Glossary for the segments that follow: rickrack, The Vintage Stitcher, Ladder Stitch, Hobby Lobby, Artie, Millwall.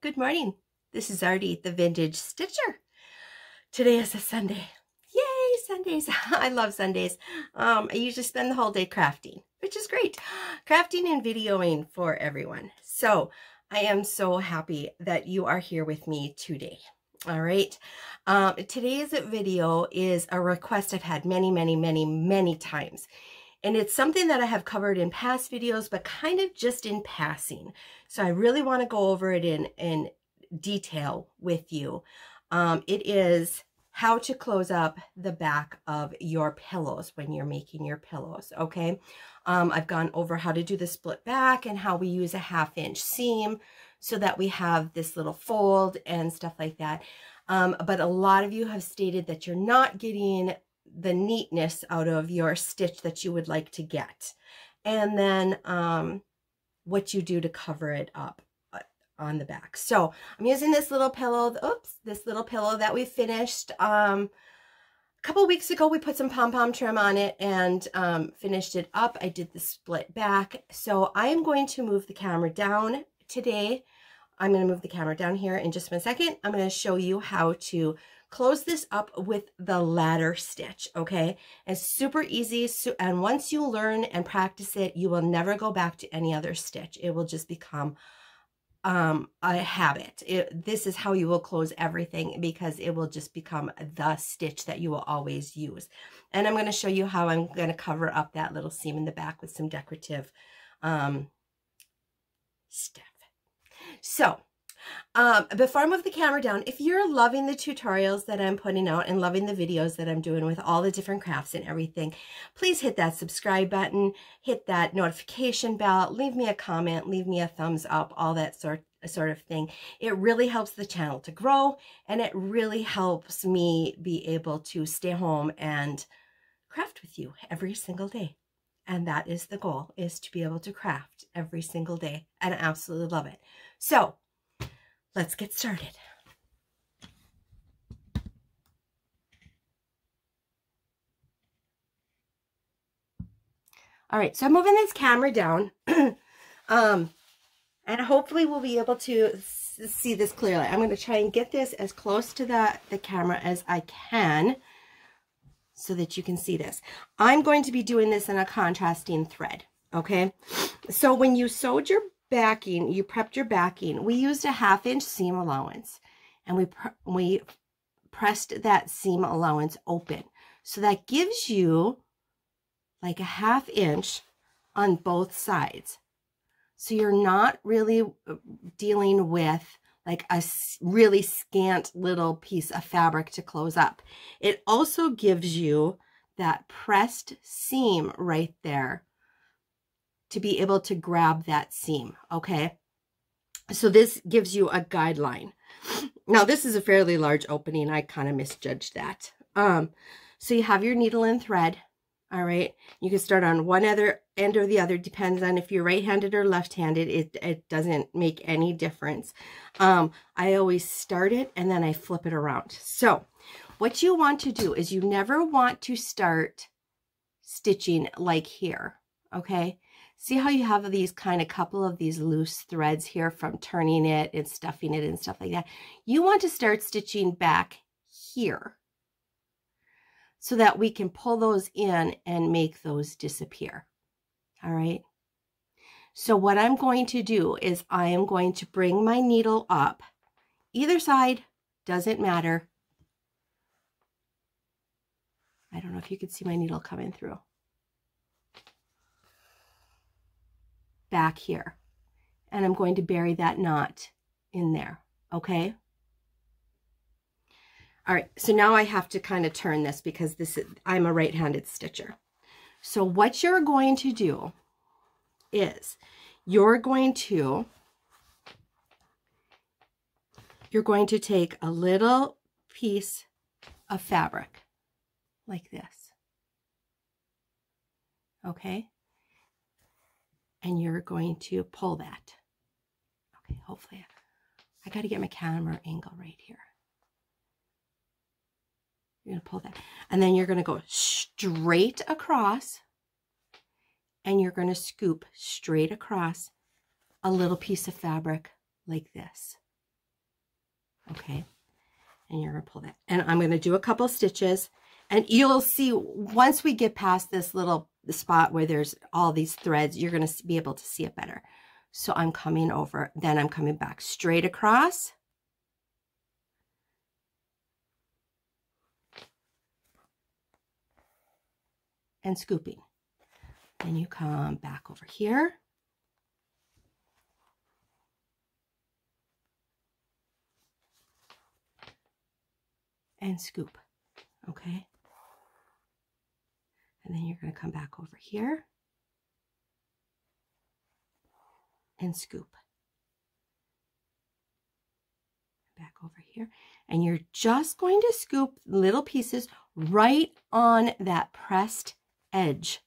Good morning. This is Artie, the Vintage Stitcher. Today is a Sunday. Yay, Sundays. I love Sundays. I usually spend the whole day crafting, which is great. Crafting and videoing for everyone. So I am so happy that you are here with me today. All right. Today's video is a request I've had many times. And it's something that I have covered in past videos, but kind of just in passing. So I really want to go over it in detail with you. It is how to close up the back of your pillows when you're making your pillows, okay? I've gone over how to do the split back and how we use a 1/2 inch seam so that we have this little fold and stuff like that. But a lot of you have stated that you're not getting the neatness out of your stitch that you would like to get, and then what you do to cover it up on the back. So I'm using this little pillow, this little pillow that we finished a couple weeks ago. We put some pom-pom trim on it and finished it up. I did the split back. So I am going to move the camera down today. I'm going to move the camera down here in just one second. I'm going to show you how to close this up with the ladder stitch, okay? It's super easy, and once you learn and practice it, you will never go back to any other stitch. It will just become a habit. This is how you will close everything, because it will just become the stitch that you will always use. And I'm going to show you how I'm going to cover up that little seam in the back with some decorative stuff. So before I move the camera down, if you're loving the tutorials that I'm putting out and loving the videos that I'm doing with all the different crafts and everything, please hit that subscribe button, hit that notification bell, leave me a comment, leave me a thumbs up, all that sort of thing. It really helps the channel to grow, and it really helps me be able to stay home and craft with you every single day. And that is the goal, is to be able to craft every single day. And I absolutely love it. So let's get started. All right, so I'm moving this camera down and hopefully we'll be able to see this clearly. I'm going to try and get this as close to the camera as I can, so that you can see this. I'm going to be doing this in a contrasting thread, okay? So when you sewed your backing, you prepped your backing, we used a 1/2 inch seam allowance, and we pressed that seam allowance open. So that gives you like a 1/2 inch on both sides. So you're not really dealing with like a really scant little piece of fabric to close up. It also gives you that pressed seam right there to be able to grab that seam, okay? So this gives you a guideline. Now this is a fairly large opening. I kind of misjudged that. So you have your needle and thread, all right? You can start on one other end or the other, depends on if you're right-handed or left-handed. It doesn't make any difference. I always start it and then I flip it around. So what you want to do is you never want to start stitching like here, okay? See how you have these kind of couple of these loose threads here from turning it and stuffing it and stuff like that? You want to start stitching back here so that we can pull those in and make those disappear. All right. So what I'm going to do is I am going to bring my needle up. Either side, doesn't matter. I don't know if you can see my needle coming through. Back here. And I'm going to bury that knot in there. Okay. All right. So now I have to kind of turn this, because this is, I'm a right-handed stitcher. So what you're going to do is you're going to take a little piece of fabric like this, okay, and you're going to pull that. Okay, hopefully I got to get my camera angle right here. You're going to pull that, and then you're going to go straight across, and you're going to scoop straight across a little piece of fabric like this. okay? And you're gonna pull that. And I'm gonna do a couple stitches, and you'll see once we get past this little spot where there's all these threads, you're gonna be able to see it better. So I'm coming over, then I'm coming back straight across. And scooping. Then you come back over here. And scoop, okay? And then you're gonna come back over here. And scoop. Back over here. And you're just going to scoop little pieces right on that pressed edge,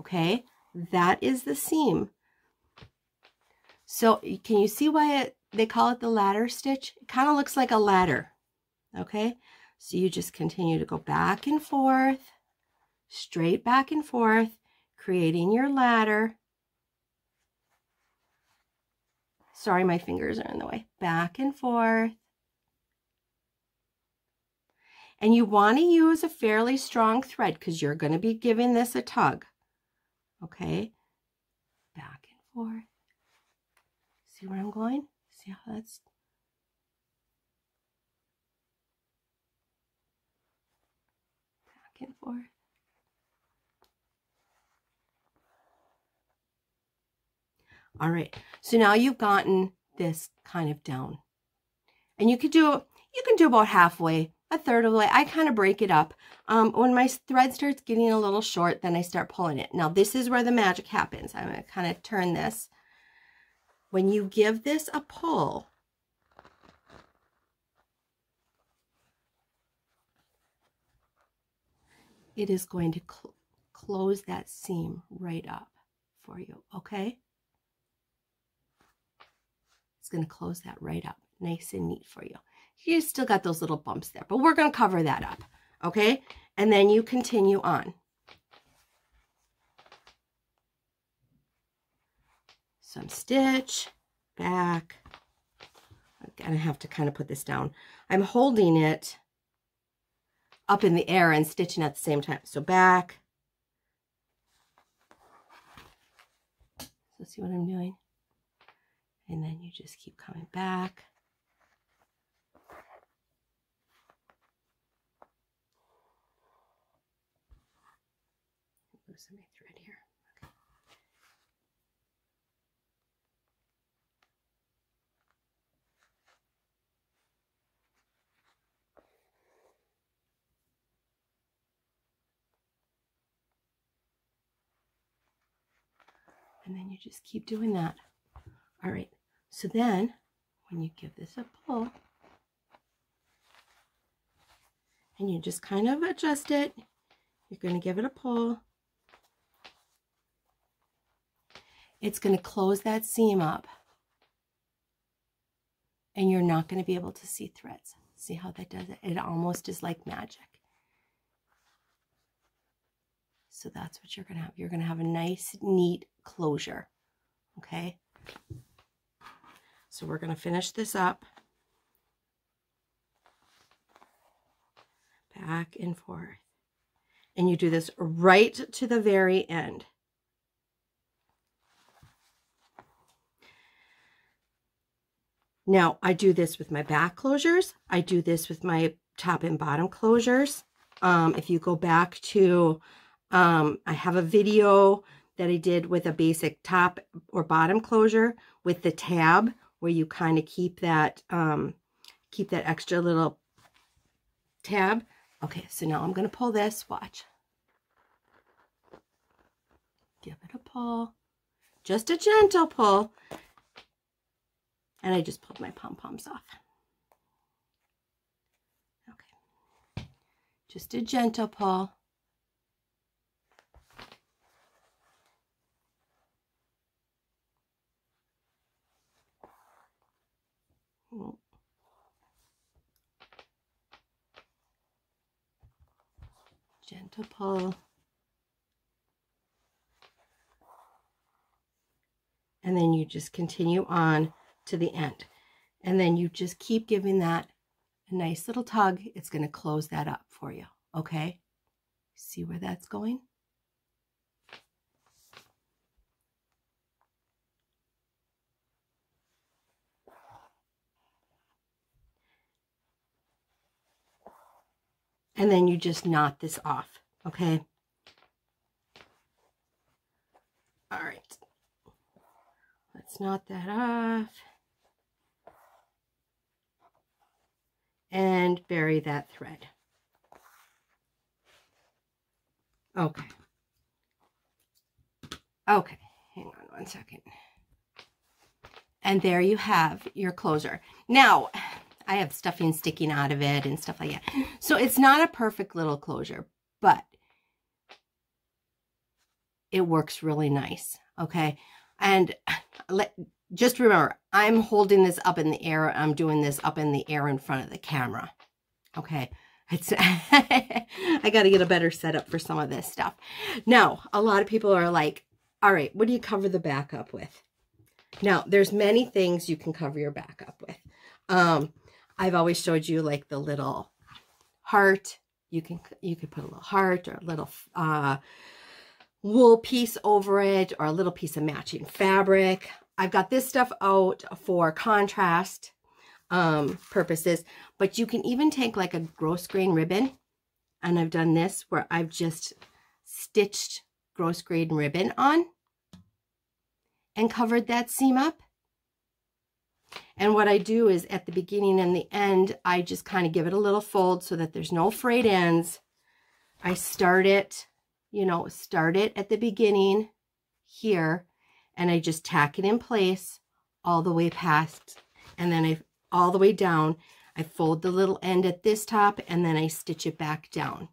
okay? That is the seam. So can you see why they call it the ladder stitch? It kind of looks like a ladder, okay? So you just continue to go back and forth, straight back and forth, creating your ladder. Sorry, my fingers are in the way. Back and forth. And you want to use a fairly strong thread because you're going to be giving this a tug. Okay, back and forth. See where I'm going? See how that's... Back and forth. All right, so now you've gotten this kind of down. And you can do about halfway. A third of the way. I kind of break it up. When my thread starts getting a little short, then I start pulling it. Now this is where the magic happens. I'm going to kind of turn this. When you give this a pull, it is going to close that seam right up for you. Okay? It's going to close that right up. Nice and neat for you. You still got those little bumps there, but we're going to cover that up, okay? And then you continue on. Some stitch, back. I'm going to have to kind of put this down. I'm holding it up in the air and stitching at the same time. So back. So see what I'm doing? And then you just keep coming back. Loosen my thread here. Okay. And then you just keep doing that. All right. So then when you give this a pull and you just kind of adjust it, you're going to give it a pull. It's going to close that seam up and you're not going to be able to see threads. See how that does it? It almost is like magic. So that's what you're going to have. You're going to have a nice, neat closure. Okay. So we're going to finish this up. Back and forth. And you do this right to the very end. Now, I do this with my back closures. I do this with my top and bottom closures. If you go back to, I have a video that I did with a basic top or bottom closure with the tab where you kind of keep that extra little tab. Okay, so now I'm going to pull this. Watch. Give it a pull. Just a gentle pull. And I just pulled my pom-poms off. Okay. Just a gentle pull. Gentle pull. And then you just continue on to the end, and then you just keep giving that a nice little tug, it's going to close that up for you, okay? See where that's going? And then you just knot this off, okay? All right, let's knot that off. And bury that thread. Okay. Okay, hang on one second. And there you have your closer. Now, I have stuffing sticking out of it and stuff like that. So it's not a perfect little closure, but it works really nice, okay? And just remember, I'm holding this up in the air. I'm doing this up in the air in front of the camera, okay? It's I got to get a better setup for some of this stuff. Now, a lot of people are like, all right, what do you cover the back up with? Now, there's many things you can cover your back up with. I've always showed you like the little heart. You could put a little heart or a little wool piece over it or a little piece of matching fabric. I've got this stuff out for contrast purposes, but you can even take like a gross grain ribbon, and I've done this where I've just stitched gross grain ribbon on and covered that seam up. And what I do is at the beginning and the end, I just kind of give it a little fold so that there's no frayed ends. I start it, you know, start it at the beginning here, and I just tack it in place all the way past, and then all the way down, I fold the little end at this top, and then I stitch it back down.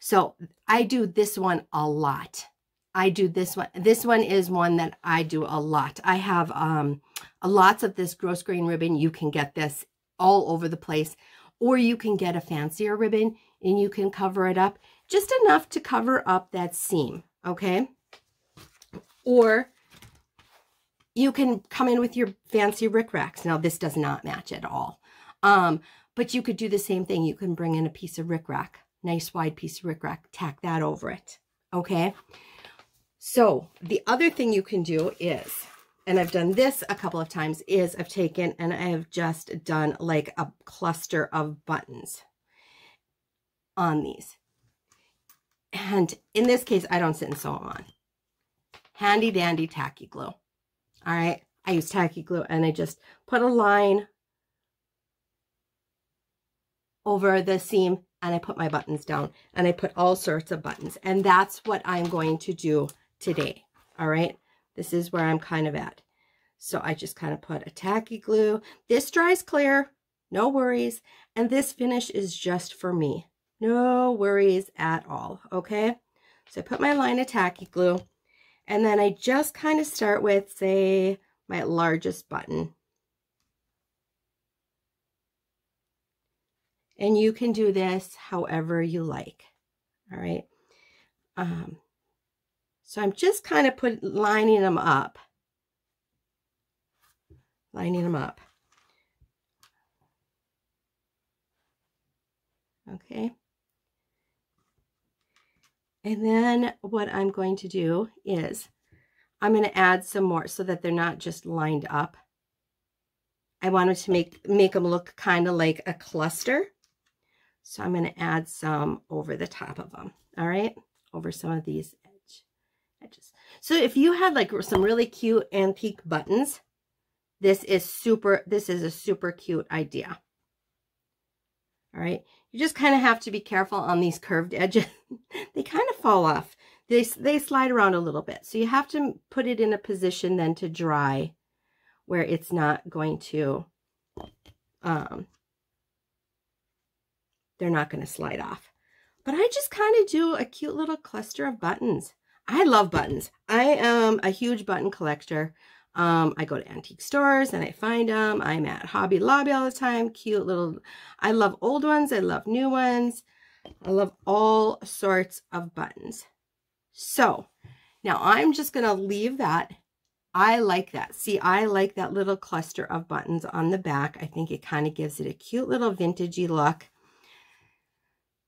So I do this one a lot. I do this one. This one is one that I do a lot. I have lots of this gross grain ribbon. You can get this all over the place, or you can get a fancier ribbon and you can cover it up just enough to cover up that seam, okay? Or you can come in with your fancy rickracks. Now, this does not match at all, but you could do the same thing. You can bring in a piece of rickrack, nice wide piece of rickrack, tack that over it, okay? So the other thing you can do is, and I've done this a couple of times, is I've taken and I have just done like a cluster of buttons on these. And in this case, I don't sit and sew them on. Handy dandy tacky glue. All right. I use tacky glue and I just put a line over the seam and I put my buttons down and I put all sorts of buttons. And that's what I'm going to do today. All right. This is where I'm kind of at. So I just kind of put a tacky glue. This dries clear, no worries. And this finish is just for me. No worries at all, okay? So I put my line of tacky glue, and then I just kind of start with, say, my largest button. And you can do this however you like, all right? So I'm just kind of lining them up. Lining them up. Okay. And then what I'm going to do is I'm going to add some more so that they're not just lined up. I wanted to make them look kind of like a cluster. So I'm going to add some over the top of them. All right. Over some of these edges. So if you had like some really cute antique buttons, this is a super cute idea. All right. You just kind of have to be careful on these curved edges. They kind of fall off. They slide around a little bit. So you have to put it in a position then to dry where it's not going to, they're not going to slide off. But I just kind of do a cute little cluster of buttons. I love buttons. I am a huge button collector. I go to antique stores and I find them. I'm at Hobby Lobby all the time. Cute little, I love old ones. I love new ones. I love all sorts of buttons. So now I'm just going to leave that I like that. See, I like that little cluster of buttons on the back. I think it kind of gives it a cute little vintagey look.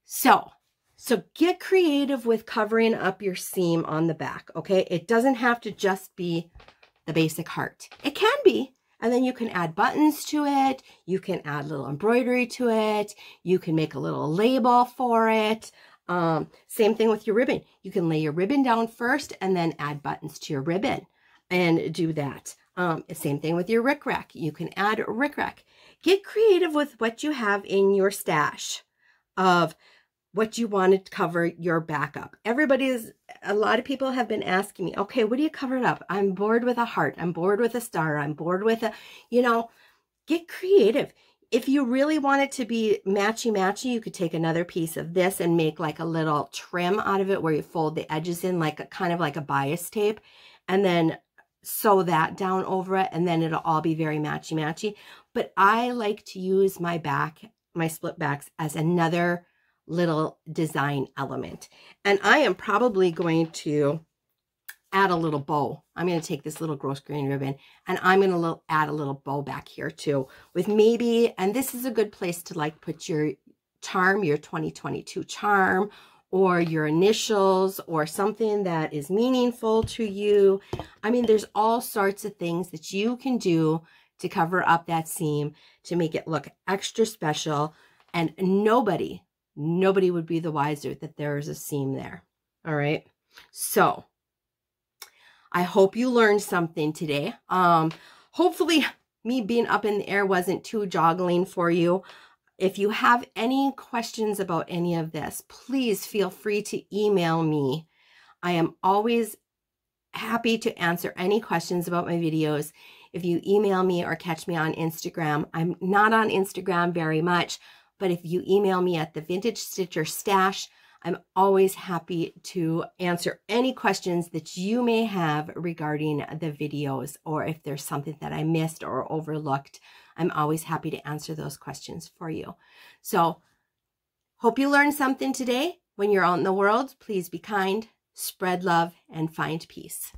So get creative with covering up your seam on the back, okay? It doesn't have to just be the basic heart. It can be, and then you can add buttons to it. You can add little embroidery to it. You can make a little label for it. Same thing with your ribbon. You can lay your ribbon down first and then add buttons to your ribbon and do that. Same thing with your rickrack. You can add rickrack. Get creative with what you have in your stash of what you want to cover your back up. A lot of people have been asking me, okay, what do you cover it up? I'm bored with a heart. I'm bored with a star. I'm bored with a, you know, get creative. If you really want it to be matchy-matchy, you could take another piece of this and make like a little trim out of it where you fold the edges in like a kind of like a bias tape and then sew that down over it, and then it'll all be very matchy-matchy. But I like to use my back, my split backs, as another little design element. And I am probably going to add a little bow. I'm going to take this little gross green ribbon and I'm going to add a little bow back here too with maybe, and this is a good place to like put your charm, your 2022 charm, or your initials, or something that is meaningful to you. I mean, there's all sorts of things that you can do to cover up that seam to make it look extra special, and nobody would be the wiser that there is a seam there. All right. So I hope you learned something today. Hopefully me being up in the air wasn't too joggling for you. If you have any questions about any of this, please feel free to email me. I am always happy to answer any questions about my videos. If you email me or catch me on Instagram, I'm not on Instagram very much, but if you email me at the Vintage Stitcher Stash, I'm always happy to answer any questions that you may have regarding the videos, or if there's something that I missed or overlooked, I'm always happy to answer those questions for you. So hope you learned something today. When you're out in the world, please be kind, spread love, and find peace.